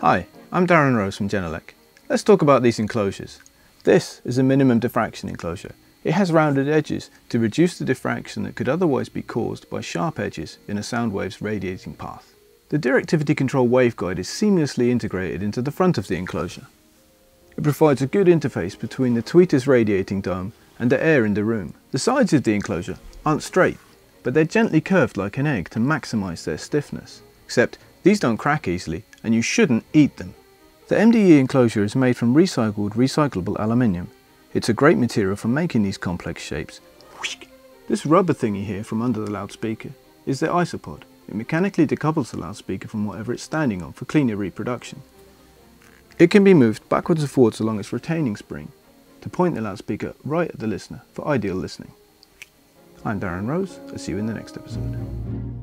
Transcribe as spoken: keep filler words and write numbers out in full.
Hi, I'm Darren Rose from Genelec. Let's talk about these enclosures. This is a minimum diffraction enclosure. It has rounded edges to reduce the diffraction that could otherwise be caused by sharp edges in a sound wave's radiating path. The directivity control waveguide is seamlessly integrated into the front of the enclosure. It provides a good interface between the tweeter's radiating dome and the air in the room. The sides of the enclosure aren't straight, but they're gently curved like an egg to maximise their stiffness. Except these don't crack easily, and you shouldn't eat them. The M D E enclosure is made from recycled, recyclable aluminium. It's a great material for making these complex shapes. This rubber thingy here from under the loudspeaker is the isopod. It mechanically decouples the loudspeaker from whatever it's standing on for cleaner reproduction. It can be moved backwards and forwards along its retaining spring to point the loudspeaker right at the listener for ideal listening. I'm Darren Rose. I'll see you in the next episode.